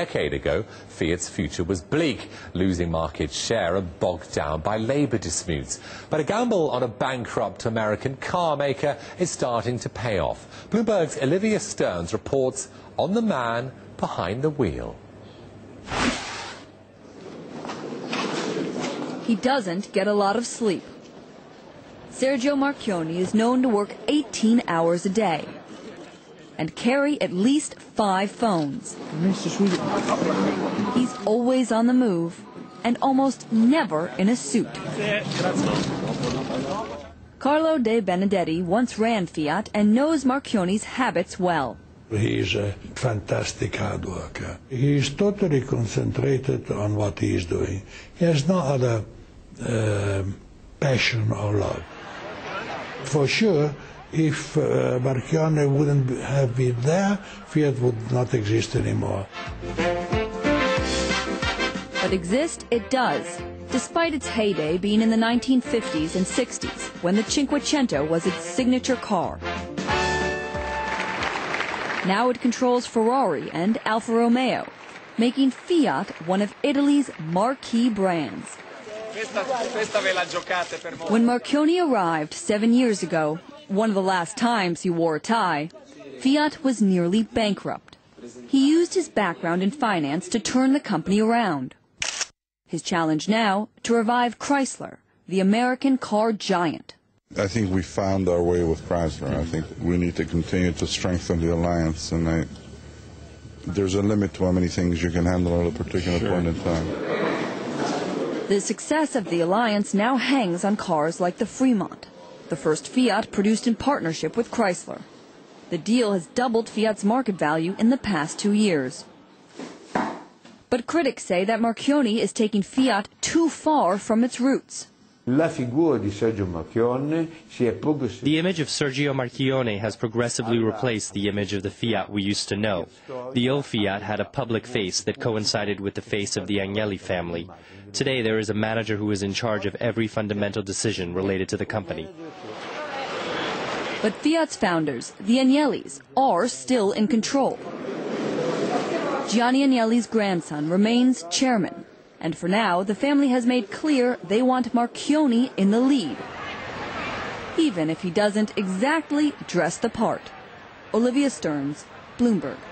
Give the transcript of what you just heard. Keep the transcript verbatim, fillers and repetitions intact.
decade ago, Fiat's future was bleak, losing market share and bogged down by labour disputes. But a gamble on a bankrupt American car maker is starting to pay off. Bloomberg's Olivia Stearns reports on the man behind the wheel. He doesn't get a lot of sleep. Sergio Marchionne is known to work eighteen hours a day and carry at least five phones. He's always on the move and almost never in a suit. Carlo De Benedetti once ran Fiat and knows Marchionne's habits well. He's a fantastic hard worker. He's totally concentrated on what he's doing. He has no other uh, passion or love. For sure, if uh, Marchionne wouldn't have been there, Fiat would not exist anymore. But exist it does, despite its heyday being in the nineteen fifties and sixties, when the Cinquecento was its signature car. Now it controls Ferrari and Alfa Romeo, making Fiat one of Italy's marquee brands. When Marchionne arrived seven years ago, one of the last times he wore a tie, Fiat was nearly bankrupt. He used his background in finance to turn the company around. His challenge now, to revive Chrysler, the American car giant. I think we found our way with Chrysler. I think we need to continue to strengthen the alliance, and I, there's a limit to how many things you can handle at a particular sure. point in time. The success of the alliance now hangs on cars like the Fremont, the first Fiat produced in partnership with Chrysler. The deal has doubled Fiat's market value in the past two years. But critics say that Marchionne is taking Fiat too far from its roots. The image of Sergio Marchionne has progressively replaced the image of the Fiat we used to know. The old Fiat had a public face that coincided with the face of the Agnelli family. Today there is a manager who is in charge of every fundamental decision related to the company. But Fiat's founders, the Agnellis, are still in control. Gianni Agnelli's grandson remains chairman. And for now, the family has made clear they want Marchionne in the lead, even if he doesn't exactly dress the part. Olivia Stearns, Bloomberg.